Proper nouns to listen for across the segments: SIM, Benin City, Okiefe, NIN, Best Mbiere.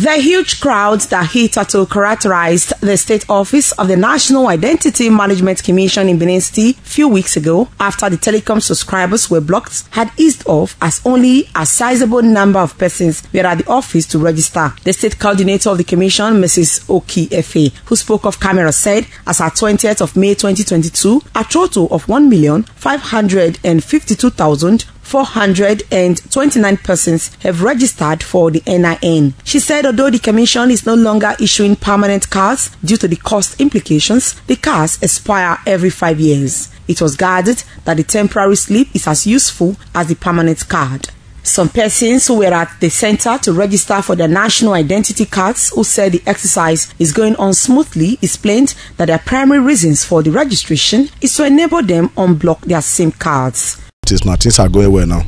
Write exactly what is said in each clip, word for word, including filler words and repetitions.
The huge crowds that hit Atto characterized the State Office of the National Identity Management Commission in Benin City a few weeks ago after the telecom subscribers were blocked had eased off as only a sizable number of persons were at the office to register. The State Coordinator of the Commission, Missus Okiefe, who spoke off camera, said as at twentieth of May twenty twenty-two, a total of one million five hundred fifty-two thousand four hundred twenty-nine persons have registered for the N I N. She said although the Commission is no longer issuing permanent cards due to the cost implications, the cards expire every five years. It was guarded that the temporary slip is as useful as the permanent card. Some persons who were at the center to register for their national identity cards who said the exercise is going on smoothly explained that their primary reasons for the registration is to enable them unblock their SIM cards. Is now things are going well now.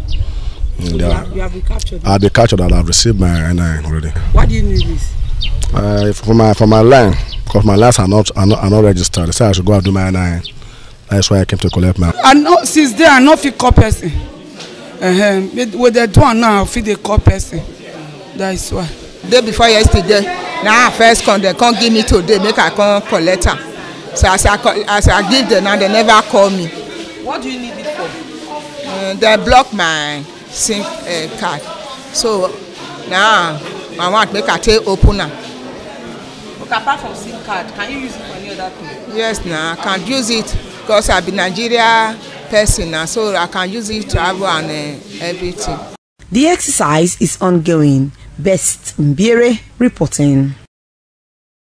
So they are, you have recaptured. I recaptured that I've received my N I N already. Why do you need this? Uh, for my for my line, because my lines are not are not, are not registered. They said I should go and do my N I N. That's why I came to collect my. I know since then I not feel call person. Uh-huh. With the one now I feel they call person. That is why. Day before yesterday, now I first come they can't give me today. Make I come collect her. So as I as I give them now they never call me. What do you need it for? Uh, they block my SIM uh, card, so now nah, I want to make a tail opener. Okay, apart from SIM card, can you use it for any other thing? Yes, now nah, I can use it because I've been a Nigeria person now, so I can use it to travel and uh, everything. The exercise is ongoing. Best Mbiere reporting.